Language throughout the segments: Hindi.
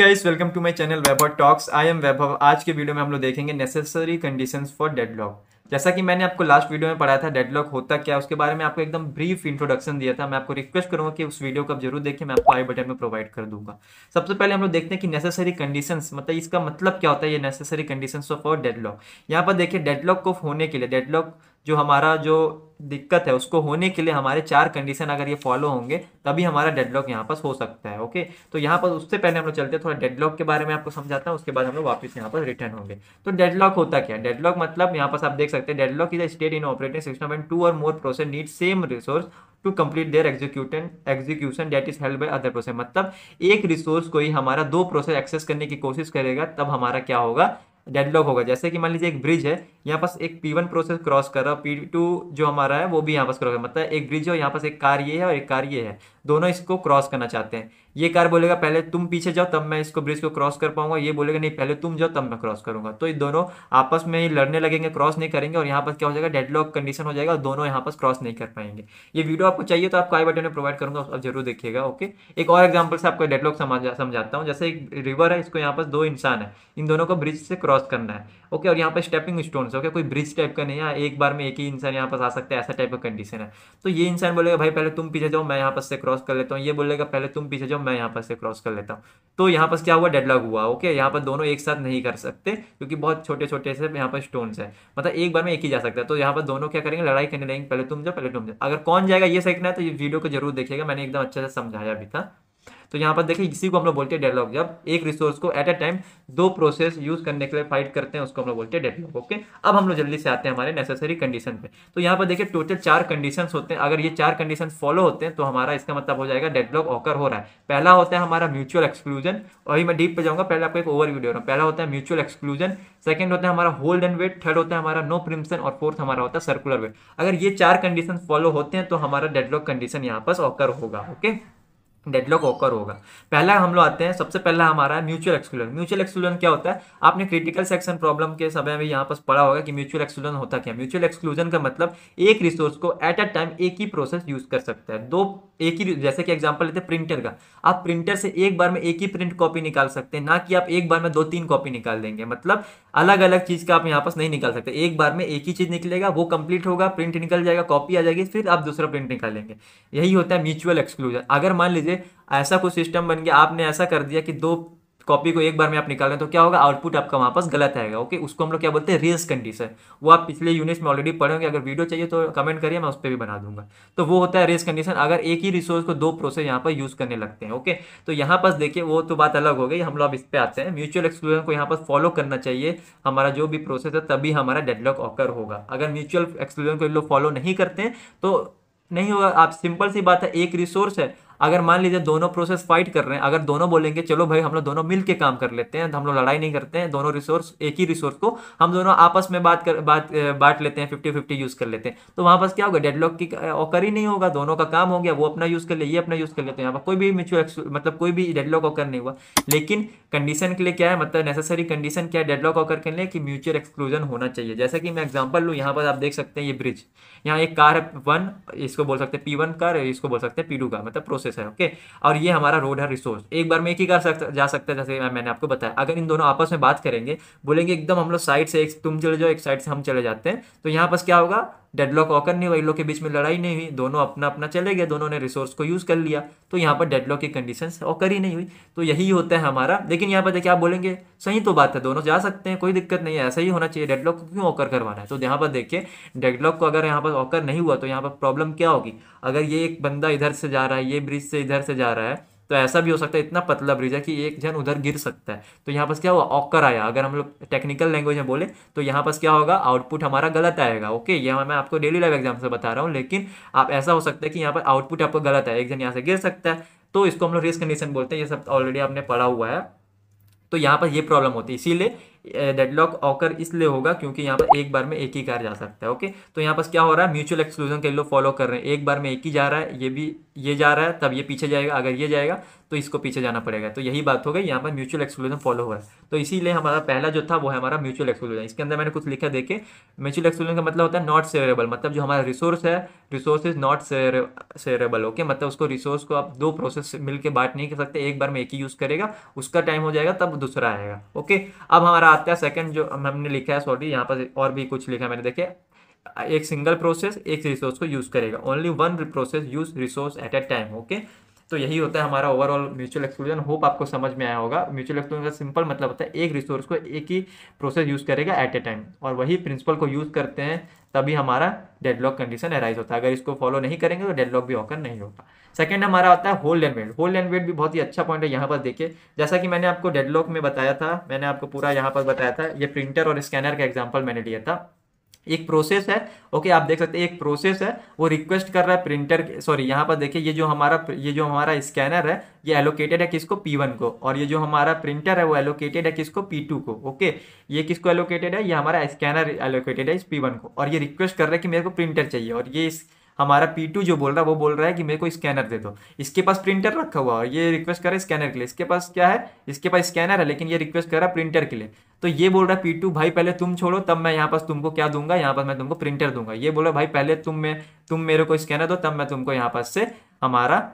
Guys welcome to my channel Vaibhav talks. I am Vaibhav. आज के वीडियो में हम लोग देखेंगे नेसेसरी कंडीशंस फॉर डेडलॉक। जैसा कि मैंने आपको लास्ट वीडियो में पढ़ाया था डेडलॉक होता क्या, उसके बारे में आपको एकदम ब्रीफ इंट्रोडक्शन दिया था। मैं आपको रिक्वेस्ट करूंगा कि उस वीडियो को आप जरूर देखें, मैं आपको आई बटन में प्रोवाइड कर दूंगा। सबसे पहले हम लोग देखते हैं कि नेसेसरी कंडीशंस मतलब इसका मतलब क्या होता है। ये नेसेसरी कंडीशंस फॉर डेडलॉक, यहाँ पर देखिए डेडलॉक को होने के लिए, डेडलॉक जो हमारा जो दिक्कत है उसको होने के लिए हमारे चार कंडीशन अगर ये फॉलो होंगे तभी हमारा डेडलॉक यहाँ पर हो सकता है। ओके, तो यहाँ पर उससे पहले हम लोग चलते हैं, थोड़ा डेडलॉक के बारे में आपको समझाता हूँ, उसके बाद हम लोग वापस यहाँ पर रिटर्न होंगे। तो डेडलॉक होता क्या है? डेडलॉक मतलब यहाँ पर आप देख सकते हैं, deadlock is a state in operating system and two और more process need same resource to complete their execution that is held by other process. मतलब एक रिसोर्स को ही हमारा दो प्रोसेस एक्सेस करने की कोशिश करेगा तब हमारा क्या होगा, डेडलॉक होगा। जैसे कि मान लीजिए एक ब्रिज है, यहाँ पास एक P1 प्रोसेस क्रॉस कर रहा है, P2 जो हमारा है वो भी यहाँ पास क्रॉस कर, मतलब एक ब्रिज है और यहाँ पास एक कार ये है और एक कार ये है, दोनों इसको क्रॉस करना चाहते हैं। ये कार बोलेगा पहले तुम पीछे जाओ तब मैं इसको ब्रिज को क्रॉस कर पाऊंगा, ये बोलेगा नहीं पहले तुम जाओ तब मैं क्रॉस करूंगा। तो ये दोनों आपस में लड़ने लगेंगे, क्रॉस नहीं करेंगे और यहाँ पर क्या हो जाएगा, डेडलॉक कंडीशन हो जाएगा और दोनों यहाँ पास क्रॉस नहीं कर पाएंगे। ये वीडियो आपको चाहिए तो आपको आई बटन में प्रोवाइड करूंगा, आप जरूर देखिएगा। ओके, एक और एग्जाम्पल से आपको डेडलॉक समझाता हूँ। जैसे एक रिवर है, इसको यहाँ पास दो इंसान है, इन दोनों को ब्रिज से क्रॉस करना है। ओके, और यहाँ पर स्टेपिंग स्टोन है, कोई ब्रिज टाइप का नहीं है, एक बार में एक ही इंसान यहाँ पास आ सकता है, ऐसा टाइप का कंडीशन है। तो ये इंसान बोलेगा भाई पहले तुम पीछे जाओ मैं यहाँ पास से क्रॉस कर लेता हूँ, ये बोलेगा पहले तुम पीछे जाओ मैं यहाँ पास से क्रॉस कर लेता हूँ। तो यहाँ पास क्या हुआ, डेडलॉक हुआ। ओके, यहाँ पर दोनों एक साथ नहीं कर सकते क्योंकि बहुत छोटे छोटे से यहाँ पर स्टोन्स है, मतलब एक बार में एक ही जा सकता है। तो यहाँ पर दोनों क्या करेंगे, लड़ाई करने लगेंगे, पहले तुम जाओ पहले तुम जाओ। अगर कौन जाएगा ये सीखना है तो ये वीडियो को जरूर देखिएगा, मैंने एकदम अच्छे से समझाया भी था। तो यहाँ पर देखिए इसी को हम लोग बोलते हैं डेडलॉक, जब एक रिसोर्स को एट अ टाइम दो प्रोसेस यूज करने के लिए फाइट करते हैं उसको हम लोग बोलते हैं डेडलॉक। ओके, अब हम लोग जल्दी से आते हैं हमारे नेसेसरी कंडीशन पे। तो यहाँ पर देखिए टोटल चार कंडीशंस होते हैं, अगर ये चार कंडीशंस फॉलो होते हैं तो हमारा इसका मतलब हो जाएगा डेडलॉक ऑकर हो रहा है। पहला होता है हमारा म्यूचुअल एक्सक्लूजन, और मैं डीप पे जाऊँगा, पहले आपको एक ओवर वीडियो। पहला होता है म्यूचुअल एक्सक्लूजन, सेकंड होता है हमारा होल्ड एंड वेट, थर्ड होता है हमारा नो प्रिम्पशन और फोर्थ हमारा होता है सर्कुलर वेट। अगर ये चार कंडीशन फॉलो होते हैं तो हमारा डेडलॉक कंडीशन यहाँ पर ऑकर होगा। ओके, डेडलॉक ऑकर होगा। पहला हम लोग आते हैं, सबसे पहला हमारा है म्यूचुअल एक्सक्लूजन। म्यूचुअल एक्सक्लूजन क्या होता है, आपने क्रिटिकल सेक्शन प्रॉब्लम के समय भी यहाँ पर पढ़ा होगा कि म्यूचुअल एक्सक्लूजन होता क्या। म्यूचुअल एक्सक्लूजन का मतलब एक रिसोर्स को एट अ टाइम एक ही प्रोसेस यूज कर सकता है, दो एक ही। जैसे कि एग्जाम्पल लेते हैं प्रिंटर का, आप प्रिंटर से एक बार में एक ही प्रिंट कॉपी निकाल सकते हैं, ना कि आप एक बार में 2-3 कॉपी निकाल देंगे, मतलब अलग अलग चीज़ का आप यहाँ पर नहीं निकाल सकते। एक बार में एक ही चीज़ निकलेगा, वो कंप्लीट होगा, प्रिंट निकल जाएगा, कॉपी आ जाएगी, फिर आप दूसरा प्रिंट निकालेंगे। यही होता है म्यूचुअल एक्सक्लूजन। अगर मान लीजिए ऐसा कुछ सिस्टम बन गया, आपने ऐसा कर दिया कि दो कॉपी को एक बार में आप निकाल रहे हैं तो क्या होगा, आउटपुट आपका वहाँ पास गलत आएगा। ओके, उसको हम लोग क्या बोलते हैं, रेस कंडीशन। वो आप पिछले यूनिट्स में ऑलरेडी पढ़ेंगे, अगर वीडियो चाहिए तो कमेंट करिए, मैं उस पर भी बना दूंगा। तो वो होता है रेस कंडीशन, अगर एक ही रिसोर्स को दो प्रोसेस यहाँ पर यूज करने लगते हैं। ओके, तो यहाँ पास देखिए वो तो बात अलग हो गई, हम लोग अब इस पर आते हैं। म्यूचुअल एक्सक्लूजन को यहाँ पर फॉलो करना चाहिए हमारा जो भी प्रोसेस है, तभी हमारा डेडलॉक ऑकर होगा। अगर म्यूचुअल एक्सक्लूजन को लोग फॉलो नहीं करते हैं तो नहीं होगा। आप सिंपल सी बात है, एक रिसोर्स है, अगर मान लीजिए दोनों प्रोसेस फाइट कर रहे हैं, अगर दोनों बोलेंगे चलो भाई हम लोग दोनों मिल के काम कर लेते हैं, तो हम लोग लड़ाई नहीं करते हैं, दोनों रिसोर्स एक ही रिसोर्स को हम दोनों आपस में बांट लेते हैं, 50-50 यूज़ कर लेते हैं, तो वहाँ पास क्या होगा, डेडलॉक की ऑकर ही नहीं होगा। दोनों का काम हो गया, वो अपना यूज़ कर ले, ये अपना यूज़ कर लेते हैं, यहाँ पर कोई भी म्यूचुअल मतलब कोई भी डेडलॉक ऑकर नहीं हुआ। लेकिन कंडीशन के लिए क्या है, मतलब नेसेसरी कंडीशन क्या है डेडलॉक ऑकर के लिए, कि म्यूचुअल एक्सक्लूजन होना चाहिए। जैसा कि मैं एग्जाम्पल लूँ, यहाँ पर आप देख सकते हैं ये ब्रिज, यहाँ एक कार है 1, इसको बोल सकते हैं P1 कार, इसको बोल सकते हैं P2 कार, मतलब प्रोसेस है। ओके, और ये हमारा रोड है, रिसोर्स एक बार में एक ही जा सकता है, जैसे मैंने आपको बताया। अगर इन दोनों आपस में बात करेंगे, बोलेंगे एकदम हम लोग साइड से एक तुम चले जाओ, एक साइड से हम चले जाते हैं, तो यहाँ पास क्या होगा, डेडलॉक ऑकर नहीं हुआ, इन लोग के बीच में लड़ाई नहीं हुई, दोनों अपना अपना चले गए, दोनों ने रिसोर्स को यूज कर लिया, तो यहाँ पर डेडलॉक की कंडीशन ऑकर ही नहीं हुई। तो यही होता है हमारा। लेकिन यहाँ पर देखिए आप बोलेंगे सही तो बात है, दोनों जा सकते हैं, कोई दिक्कत नहीं है, ऐसा ही होना चाहिए, डेडलॉक को क्यों ऑकर करवाना है। तो यहाँ पर देखिए डेडलॉक को अगर यहाँ पर ऑकर नहीं हुआ तो यहाँ पर प्रॉब्लम क्या होगी, अगर ये एक बंदा इधर से जा रहा है, ये ब्रिज से इधर से जा रहा है, तो ऐसा भी हो सकता है, इतना पतला ब्रिज है कि एक जन उधर गिर सकता है, तो यहाँ पास क्या हुआ, ऑकर आया। अगर हम लोग टेक्निकल लैंग्वेज में बोले तो यहाँ पास क्या होगा, आउटपुट हमारा गलत आएगा। ओके, ये मैं आपको डेली लाइफ एग्जाम से बता रहा हूँ, लेकिन आप ऐसा हो सकता है कि यहाँ पर आउटपुट आपको गलत है, एक जन यहाँ से गिर सकता है, तो इसको हम लोग रेस कंडीशन बोलते हैं। ये सब ऑलरेडी आपने पढ़ा हुआ है। तो यहाँ पर ये प्रॉब्लम होती है, इसीलिए डेडलॉक ऑकर इसलिए होगा क्योंकि यहाँ पर एक बार में एक ही कार जा सकता है। ओके, तो यहाँ पर क्या हो रहा है, म्यूचुअल एक्सक्लूजन के लोग फॉलो कर रहे हैं, एक बार में एक ही जा रहा है, ये भी ये जा रहा है तब ये पीछे जाएगा, अगर ये जाएगा तो इसको पीछे जाना पड़ेगा। तो यही बात हो गई, यहाँ पर म्यूचुअल एक्सक्लूजन फॉलो हो रहा है। तो इसीलिए हमारा पहला जो था वो है हमारा म्यूचुअल एक्सक्लूजन। इसके अंदर मैंने कुछ लिखा देखे, म्यूचुअल एक्सक्लूजन का मतलब होता है नॉट शेयरेबल, मतलब जो हमारा रिसोर्स है, resource is not shareable. Okay, मतलब उसको रिसोर्स को आप दो प्रोसेस मिलकर बांट नहीं कर सकते, एक बार में एक ही यूज करेगा, उसका टाइम हो जाएगा तब दूसरा आएगा। ओके, अब हमारा आता है सेकंड जो हमने लिखा है, सॉरी यहाँ पर और भी कुछ लिखा मैंने, देखे एक सिंगल प्रोसेस एक रिसोर्स को यूज करेगा, only one process use resource at a time. Okay, तो यही होता है हमारा ओवरऑल म्यूचुअल एक्सक्लूजन। होप आपको समझ में आया होगा। म्यूचुअल एक्सक्लूजन का सिंपल मतलब होता है एक रिसोर्स को एक ही प्रोसेस यूज़ करेगा एट ए टाइम, और वही प्रिंसिपल को यूज़ करते हैं तभी हमारा डेडलॉक कंडीशन अराइज होता है। अगर इसको फॉलो नहीं करेंगे तो डेडलॉक भी ऑकर नहीं होता। सेकंड हमारा आता है hold and wait. Hold and wait भी बहुत ही अच्छा पॉइंट है। यहाँ पर देखिए, जैसा कि मैंने आपको डेडलॉक में बताया था, मैंने आपको पूरा यहाँ पर बताया था, ये प्रिंटर और स्कैनर का एग्जाम्पल मैंने लिया था। एक प्रोसेस है, ओके, आप देख सकते हैं एक प्रोसेस है, वो रिक्वेस्ट कर रहा है प्रिंटर, सॉरी यहाँ पर देखिए ये जो हमारा स्कैनर है ये एलोकेटेड है किसको, P1 को, और ये जो हमारा प्रिंटर है वो एलोकेटेड है किसको, P2 को। ओके, ये किसको एलोकेटेड है, ये हमारा स्कैनर एलोकेटेड है इस P1 को, और ये रिक्वेस्ट कर रहा है कि मेरे को प्रिंटर चाहिए, और ये हमारा P2 जो बोल रहा है वो बोल रहा है कि मेरे को स्कैनर दे दो। इसके पास प्रिंटर रखा हुआ है, ये रिक्वेस्ट कर रहा है स्कैनर के लिए, इसके पास क्या है, इसके पास स्कैनर है, लेकिन ये रिक्वेस्ट कर रहा है प्रिंटर के लिए। तो ये बोल रहा है P2 भाई पहले तुम छोड़ो तब मैं यहाँ पास तुमको क्या दूंगा, यहाँ पास मैं तुमको प्रिंटर दूंगा। ये बोल रहा है भाई पहले तुम मेरे को स्कैनर दो तब मैं तुमको यहाँ पास से हमारा,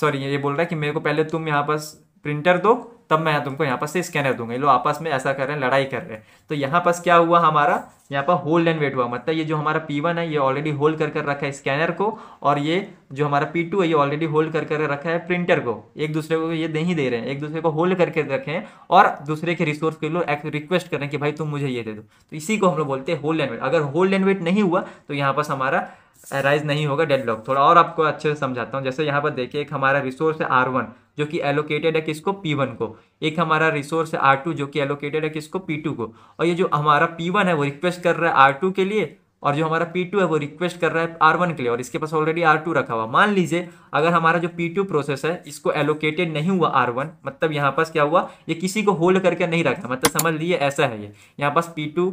सॉरी ये बोल रहा है कि मेरे को पहले तुम यहाँ पास प्रिंटर दो तब मैं तुमको यहाँ पास से स्कैनर दूंगा। ये लोग आपस में ऐसा कर रहे हैं, लड़ाई कर रहे हैं। तो यहाँ पास क्या हुआ, हमारा यहाँ पर होल्ड एंड वेट हुआ, मतलब ये जो हमारा P1 है ये ऑलरेडी होल्ड कर कर रखा है स्कैनर को, और ये जो हमारा P2 है ये ऑलरेडी होल्ड कर कर रखा है प्रिंटर को। एक दूसरे को ये नहीं दे रहे हैं, एक दूसरे को होल्ड करके रखे हैं, और दूसरे के रिसोर्स के लिए रिक्वेस्ट कर रहे हैं कि भाई तुम मुझे ये दे दो। तो इसी को हम लोग बोलते हैं होल्ड एंड वेट। अगर होल्ड एंड वेट नहीं हुआ तो यहाँ पास हमारा अराइज नहीं होगा डेडलॉक। थोड़ा और आपको अच्छे से समझाता हूँ। जैसे यहाँ पर देखिए, एक हमारा रिसोर्स है R1 जो कि एलोकेटेड है किसको, P1 को, एक हमारा रिसोर्स है R2 जो कि एलोकेटेड है किसको, P2 को, और ये जो हमारा P1 है वो रिक्वेस्ट कर रहा है R2 के लिए, और जो हमारा P2 है वो रिक्वेस्ट कर रहा है R1 के लिए, और इसके पास ऑलरेडी R2 रखा हुआ। मान लीजिए अगर हमारा जो P2 प्रोसेस है इसको एलोकेटेड नहीं हुआ R1, मतलब यहाँ पास क्या हुआ, ये किसी को होल्ड करके नहीं रखा, मतलब समझ लीजिए ऐसा है, ये यहाँ पास P2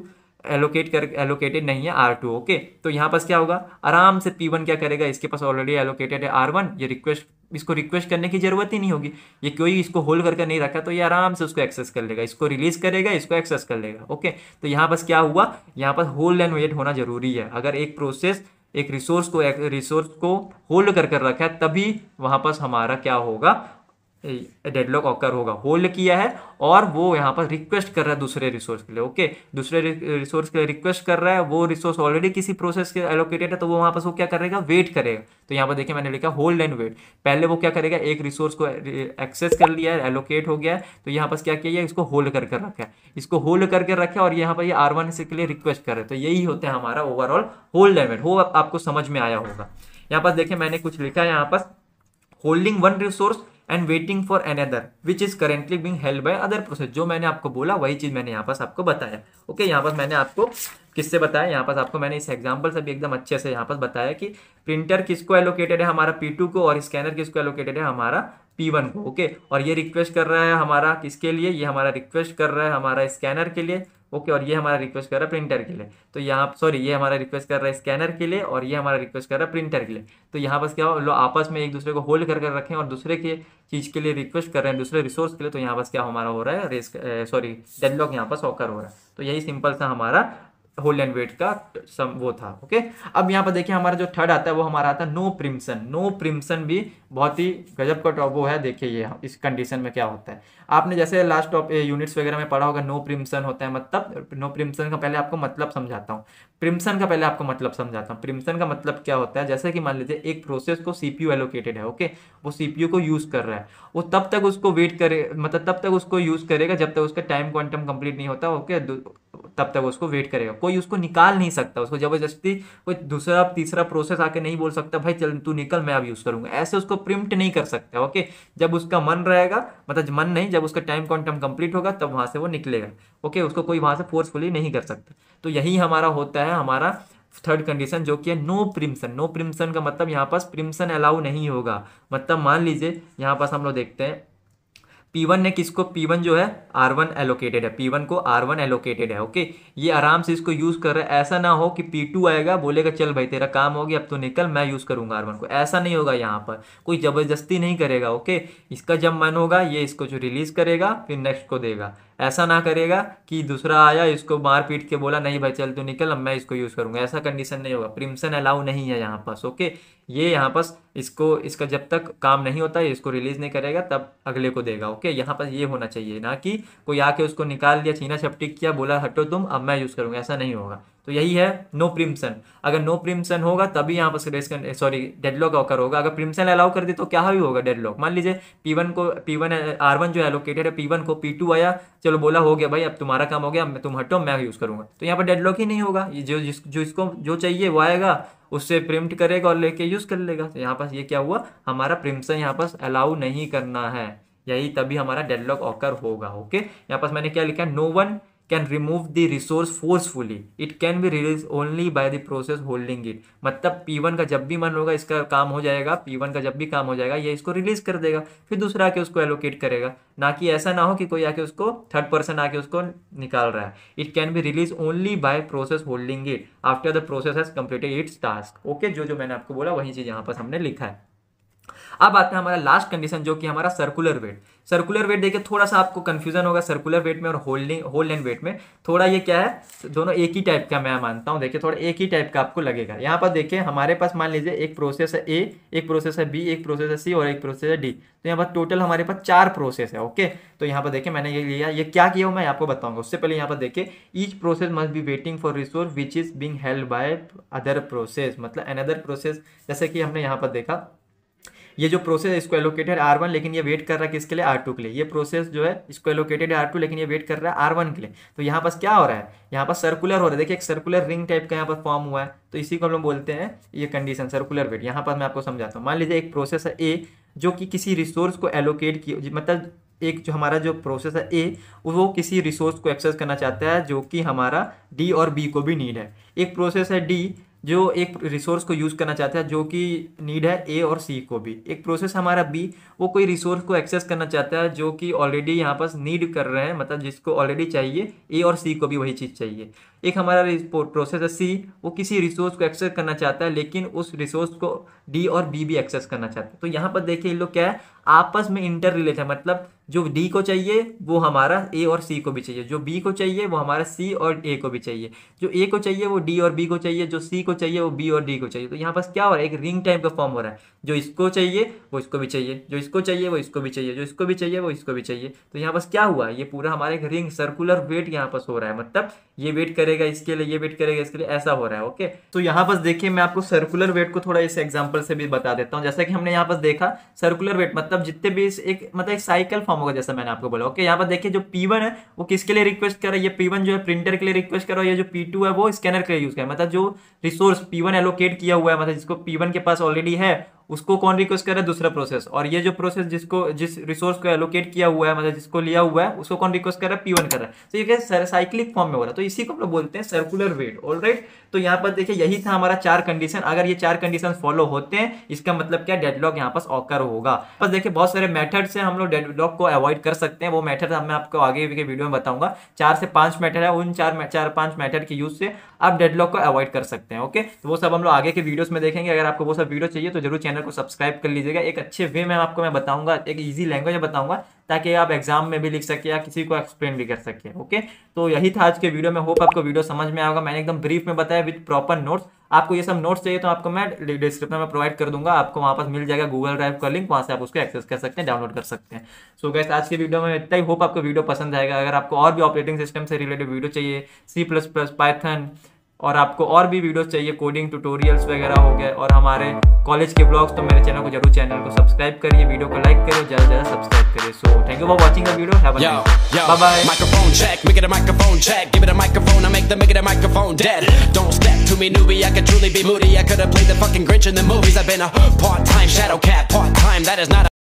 एलोकेटेड नहीं है R2। ओके, तो यहाँ पास क्या होगा, आराम से P1 क्या करेगा, इसके पास ऑलरेडी एलोकेटेड है R1, ये रिक्वेस्ट, इसको रिक्वेस्ट करने की जरूरत ही नहीं होगी, ये कोई इसको होल्ड करके नहीं रखा, तो ये आराम से उसको एक्सेस कर लेगा, इसको रिलीज करेगा, इसको एक्सेस कर लेगा। ओके, तो यहाँ पास क्या हुआ, यहाँ पास होल्ड एंड वेट होना जरूरी है। अगर एक प्रोसेस एक रिसोर्स को होल्ड कर कर रखा है तभी वहाँ पास हमारा क्या होगा, डेडलॉक ऑकर होगा। होल्ड किया है और वो यहाँ पर रिक्वेस्ट कर रहा है दूसरे रिसोर्स के लिए, ओके, दूसरे रिसोर्स के लिए रिक्वेस्ट कर रहा है, वो रिसोर्स ऑलरेडी किसी प्रोसेस के एलोकेटेड है, तो वो वहाँ पर वो क्या करेगा, वेट करेगा। तो यहाँ पर देखिए मैंने लिखा होल्ड एंड वेट। पहले वो क्या करेगा, एक रिसोर्स को एक्सेस कर लिया है, एलोकेट हो गया है, तो यहाँ पर क्या किया, इसको होल्ड कर कर रखा है, इसको होल्ड करके रखा है, और यहाँ पर ये R1 के लिए रिक्वेस्ट कर रहे हैं। तो यही होता है हमारा ओवरऑल होल्ड एंड वेट। वो आपको समझ में आया होगा। यहाँ पर देखिए मैंने कुछ लिखा है, यहाँ पर holding one resource and waiting for another which is currently being held by other process. जो मैंने आपको बोला वही चीज मैंने यहाँ पास आपको बताया। ओके, यहाँ पास मैंने आपको किससे बताया, यहाँ पास आपको मैंने इस एग्जाम्पल से भी एकदम अच्छे से यहाँ पास बताया कि प्रिंटर किसको एलोकेटेड है, हमारा P2 को, और स्कैनर किसको एलोकेटेड है, हमारा P1 को। ओके, और ये रिक्वेस्ट कर रहा है हमारा किसके लिए, ये हमारा रिक्वेस्ट कर रहा है हमारा स्कैनर के लिए, ओके, और ये हमारा रिक्वेस्ट कर रहा है प्रिंटर के लिए। तो यहाँ सॉरी ये हमारा रिक्वेस्ट कर रहा है स्कैनर के लिए, और ये हमारा रिक्वेस्ट कर रहा है प्रिंटर के लिए। तो यहाँ पास क्या हो, लोग आपस में एक दूसरे को होल्ड कर कर रखें और दूसरे के चीज़ के लिए रिक्वेस्ट कर रहे हैं, दूसरे रिसोर्स के लिए। तो यहाँ पास क्या हमारा हो रहा है, डेडलॉक यहाँ पास ऑकर हो रहा है। तो यही सिंपल सा हमारा होल्ड एंड वेट का वो था। ओके, अब यहाँ पर देखिए हमारा जो थर्ड आता है वो हमारा आता है नो प्रिम्पशन। नो प्रिम्पशन भी बहुत ही गजब का टॉप वो है। देखिए ये इस कंडीशन में क्या होता है, आपने जैसे लास्ट टॉप यूनिट्स वगैरह में पढ़ा होगा, नो प्रिम्पशन होता है मतलब। नो प्रिम्पशन का पहले आपको मतलब समझाता हूँ, प्रिम्पशन का पहले आपको मतलब समझाता हूँ। प्रिम्पशन का मतलब क्या होता है, जैसे कि मान लीजिए एक प्रोसेस को CPU एलोकेटेड है, ओके, वो CPU को यूज़ कर रहा है, वो तब तक उसको वेट करे, मतलब तब तक उसको यूज़ करेगा जब तक उसका टाइम क्वांटम कंप्लीट नहीं होता, ओके, तब तक उसको वेट करेगा। कोई उसको निकाल नहीं सकता, उसको जबरदस्ती कोई दूसरा तीसरा प्रोसेस आके नहीं बोल सकता भाई चल तू निकल मैं अब यूज़ करूँगा, ऐसे उसको प्रिम्प्ट नहीं कर सकता। ओके, जब उसका मन रहेगा, मतलब मन नहीं, जब उसका टाइम क्वांटम कंप्लीट होगा तब वहाँ से वो निकलेगा। ओके, उसको कोई वहाँ से फोर्सफुली नहीं कर सकता। तो यही हमारा होता है हमारा थर्ड कंडीशन जो कि है नो प्रिम्पशन। नो प्रिम्पशन का मतलब यहाँ पास प्रिम्पशन अलाउ नहीं होगा। मतलब मान लीजिए यहाँ पास हम लोग देखते हैं P1 ने किसको, P1 जो है R1 एलोकेटेड है, P1 को R1 एलोकेटेड है। ओके, ये आराम से इसको यूज कर रहा है। ऐसा ना हो कि P2 आएगा बोलेगा चल भाई तेरा काम हो गया अब तो निकल, मैं यूज करूंगा R1 को, ऐसा नहीं होगा। यहाँ पर कोई जबरदस्ती नहीं करेगा। ओके, इसका जब मन होगा ये इसको जो रिलीज करेगा फिर नेक्स्ट को देगा। ऐसा ना करेगा कि दूसरा आया इसको मार पीट के बोला नहीं भाई चल तू निकल अब मैं इसको यूज़ करूँगा, ऐसा कंडीशन नहीं होगा। प्रिम्पशन अलाउ नहीं है यहाँ पास। ओके, ये यहाँ पास इसको इसका जब तक काम नहीं होता है इसको रिलीज़ नहीं करेगा तब अगले को देगा। ओके, यहाँ पास ये होना चाहिए, ना कि कोई आके उसको निकाल दिया, छीना झपटी किया, बोला हटो तुम अब मैं यूज़ करूँगा, ऐसा नहीं होगा। तो यही है नो प्रिम्पशन। अगर नो प्रिम्पशन होगा तभी यहाँ पर सॉरी डेडलॉक ऑकर होगा। अगर प्रिम्पशन अलाउ कर दे तो क्या ही होगा, डेडलॉक। मान लीजिए पी वन R1 जो एलोकेटेड है, P1 को P2 आया, चलो बोला हो गया भाई अब तुम्हारा काम हो गया अब तुम हटो मैं यूज़ करूँगा, तो यहाँ पर डेडलॉक ही नहीं होगा। इसको जो चाहिए वो आएगा, उससे प्रिम्प्ट करेगा और लेके यूज़ कर लेगा। तो यहाँ पास ये क्या हुआ, हमारा प्रिम्पशन यहाँ पास अलाउ नहीं करना है, यही तभी हमारा डेडलॉक ऑकर होगा। ओके, यहाँ पास मैंने क्या लिखा, no one can remove the resource forcefully, it can be release only by the process holding it. मतलब P1 का जब भी मन होगा इसका काम हो जाएगा, P1 का जब भी काम हो जाएगा ये इसको रिलीज कर देगा, फिर दूसरा आके उसको एलोकेट करेगा। ना कि ऐसा ना हो कि कोई आके उसको थर्ड पर्सन आके उसको निकाल रहा है। It can be release only by process holding it after the process has completed its task. Okay, जो मैंने आपको बोला वही चीज़ यहाँ पर हमने लिखा है। अब आता है हमारा लास्ट कंडीशन जो कि हमारा सर्कुलर वेट। सर्कुलर वेट देखिए थोड़ा सा आपको कंफ्यूजन होगा सर्कुलर वेट में और होल्ड एंड वेट में, थोड़ा ये क्या है दोनों एक ही टाइप का मैं मानता हूँ। देखिए थोड़ा एक ही टाइप का आपको लगेगा। यहाँ पर देखिए हमारे पास मान लीजिए एक प्रोसेस है ए, एक प्रोसेस है बी, एक प्रोसेस है सी और एक प्रोसेस है डी। तो यहाँ पर टोटल हमारे पास 4 प्रोसेस है। ओके, तो यहाँ पर देखिए मैंने ये लिया, ये क्या किया हूँ मैं आपको बताऊँगा। उससे पहले यहाँ पर देखिए each process must be waiting for resource which is being held by other process. मतलब अनदर प्रोसेस, जैसे कि हमने यहाँ पर देखा ये जो प्रोसेस है इसको एलोकेटेड है R1 लेकिन ये वेट कर रहा है किसके लिए, R2 के लिए। ये प्रोसेस जो है इसको एलोकेटेड है R2 लेकिन ये वेट कर रहा है R1 के लिए। तो यहाँ पास क्या हो रहा है, यहाँ पास सर्कुलर हो रहा है। देखिए एक सर्कुलर रिंग टाइप का यहाँ पर फॉर्म हुआ है, तो इसी को हम लोग बोलते हैं ये कंडीशन सर्कुलर वेट। यहाँ पर मैं आपको समझाता हूँ। मान लीजिए एक प्रोसेस है ए जो कि किसी रिसोर्स को एलोकेट किया, मतलब एक जो हमारा जो प्रोसेस है ए वो किसी रिसोर्स को एक्सेस करना चाहता है जो कि हमारा डी और बी को भी नीड है। एक प्रोसेस है डी जो एक रिसोर्स को यूज़ करना चाहता है जो कि नीड है ए और सी को भी। एक प्रोसेस हमारा बी वो कोई रिसोर्स को एक्सेस करना चाहता है जो कि ऑलरेडी यहाँ पास नीड कर रहे हैं, मतलब जिसको ऑलरेडी चाहिए, ए और सी को भी वही चीज़ चाहिए। एक हमारा प्रोसेस है सी वो किसी रिसोर्स को एक्सेस करना चाहता है लेकिन उस रिसोर्स को डी और बी भी एक्सेस करना चाहते हैं। तो यहाँ पर देखिए इन लोग क्या है आपस में इंटर रिलेट है, मतलब जो डी को चाहिए वो हमारा ए और सी को भी चाहिए, जो बी को चाहिए वो हमारा सी और ए को भी चाहिए, जो ए को चाहिए वो डी और बी को चाहिए, जो सी को चाहिए वो बी और डी को चाहिए। तो यहाँ पास क्या हो रहा है, एक रिंग टाइप का फॉर्म हो रहा है। जो इसको चाहिए वो इसको भी चाहिए, जो इसको चाहिए वो इसको भी चाहिए, जो इसको भी चाहिए वो इसको भी चाहिए। तो यहाँ पास क्या हुआ, ये पूरा हमारा एक रिंग सर्कुलर वेट यहाँ पास हो रहा है। मतलब ये वेट करेगा इसके लिए, ये वेट करेगा इसके लिए, ऐसा हो रहा है। ओके, तो यहाँ पास देखिए मैं आपको सर्कुलर वेट को थोड़ा इस एग्जाम्पल से भी बता देता हूँ। जैसा कि हमने यहाँ पास देखा सर्कुलर वेट मतलब जितने भी एक मतलब एक साइकिल फॉर्म होगा, जैसा मैंने आपको बोला। ओके, यहाँ पर देखिए जो P1 है वो किसके लिए रिक्वेस्ट कर रहा है, ये P1 जो है प्रिंटर के लिए रिक्वेस्ट कर रहा है, ये जो P2 है वो स्कैनर के लिए यूज कर रहा है। मतलब जो रिसोर्स P1 एलोकेट किया हुआ है, मतलब जिसको P1 के पास ऑलरेडी है उसको कौन रिक्वेस्ट कर रहा है, दूसरा प्रोसेस। और ये जो प्रोसेस जिसको जिस रिसोर्स को एलोकेट किया हुआ है, मतलब जिसको लिया हुआ है, उसको कौन रिक्वेस्ट कर रहा है, P1 कर रहा है। तो ये क्या साइक्लिक फॉर्म में हो रहा है, तो इसी को हम लोग बोलते हैं सर्कुलर वेट। ऑलराइट, तो यहाँ पर देखिए यही था हमारा 4 कंडीशन। अगर ये 4 कंडीशन फॉलो होते हैं इसका मतलब क्या, डेडलॉक यहाँ पास ऑकर होगा। बस देखिए बहुत सारे मेथड से हम लोग डेडलॉक को अवॉइड कर सकते हैं, वो मेथड मैं आपको आगे के वीडियो में बताऊंगा। 4 से 5 मेथड है, उन 4-5 मेथड के यूज से आप डेडलॉक को अवॉइड कर सकते हैं। ओके, तो वो सब हम लोग आगे के वीडियोस में देखेंगे। अगर आपको वो सब वीडियो चाहिए तो जरूर को सब्सक्राइब कर लीजिएगा। एक अच्छे वे में आपको मैं बताऊंगा, एक इजी लैंग्वेज में बताऊंगा ताकि आप एग्जाम में भी लिख सके या किसी को एक्सप्लेन भी कर सके। ओके, तो यही था आज के वीडियो में। होप आपको वीडियो समझ में आएगा। मैंने एकदम ब्रीफ में बताया विद प्रॉपर नोट्स। आपको ये सब नोट्स चाहिए तो आपको मैं डिस्क्रिप्शन में प्रोवाइड कर दूंगा, आपको वहाँ पास मिल जाएगा गूगल ड्राइव का लिंक, वहाँ से आप उसको एक्सेस कर सकते हैं, डाउनलोड कर सकते हैं। सो गाइस आज के वीडियो में इतना ही। होप आपको वीडियो पसंद आएगा। अगर आपको और भी ऑपरेटिंग सिस्टम से रिलेटेड वीडियो चाहिए, C++, पाइथन, और आपको और भी वीडियोस चाहिए, कोडिंग ट्यूटोरियल्स वगैरह हो गए, और हमारे कॉलेज के ब्लॉग्स, तो मेरे चैनल को सब्सक्राइब करिए, वीडियो को लाइक करिए, ज़्यादा सब्सक्राइब करिए। So thank you for watching the video. Have a nice day. Bye bye. Microphone check, we get a microphone check, give it a microphone, I make the mic a microphone dead. Don't step to me newbie, I could truly be moody, I could have played the fucking Grinch in the movies, I've been a part-time shadow cat, part-time, that is not